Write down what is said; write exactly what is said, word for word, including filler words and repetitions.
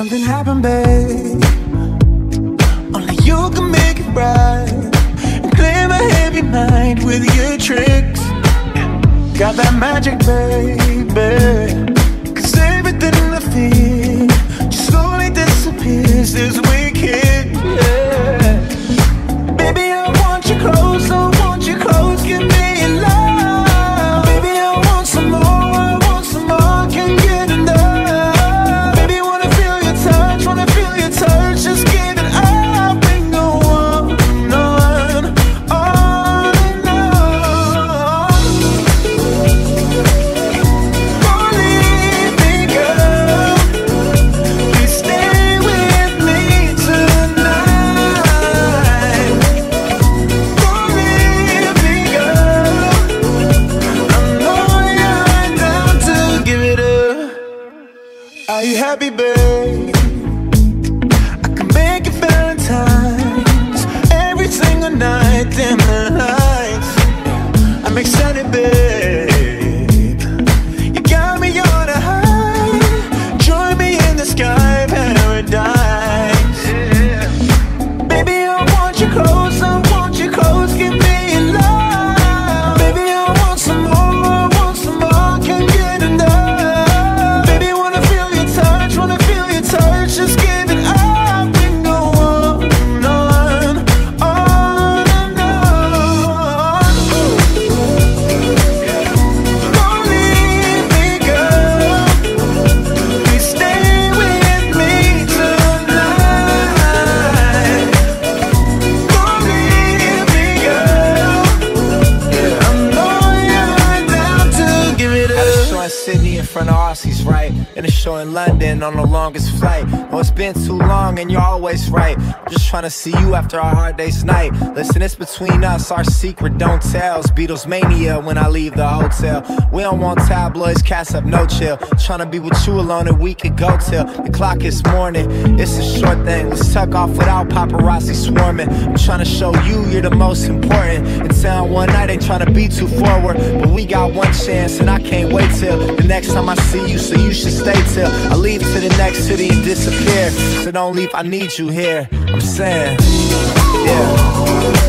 Something happened, babe. Only you can make it right and clear my heavy mind with your tricks. Got that magic, baby, 'cause everything I feel just slowly disappears this weekend, yeah. Baby, I want you close, I want you close, give me your love. Baby, I want some more, I want some more, I can't get enough. Baby, wanna feel your touch, wanna feel your touch, just give it up. Ain't no one, no one, all alone. Only me, girl, please stay with me tonight. Only me, girl, I know you're down to give it up. Are you happy, babe? Night and the lights, I'm excited, babe. You got me on a high. Join me in the sky paradise, yeah. Baby, I want you close, I want you close, give me your love. Baby, I want some more, I want some more, I can't get enough. Baby, wanna feel your touch, wanna feel your touch, just give it up. Sydney in front of Aussies, right? And a show in London on the longest flight. Oh, it's been too long and you're always right. I'm just trying to see you after our hard day's night. Listen, it's between us, our secret don't tells. Beatles mania when I leave the hotel. We don't want tabloids, cats have no chill. Trying to be with you alone and we could go till the clock is morning. It's a short thing, let's tuck off without paparazzi swarming. I'm trying to show you you're the most important. In town one night, ain't trying to be too forward, but we got one chance and I can't wait till the next time I see you, so you should stay till I leave to the next city and disappear. So don't leave, I need you here, I'm saying, yeah.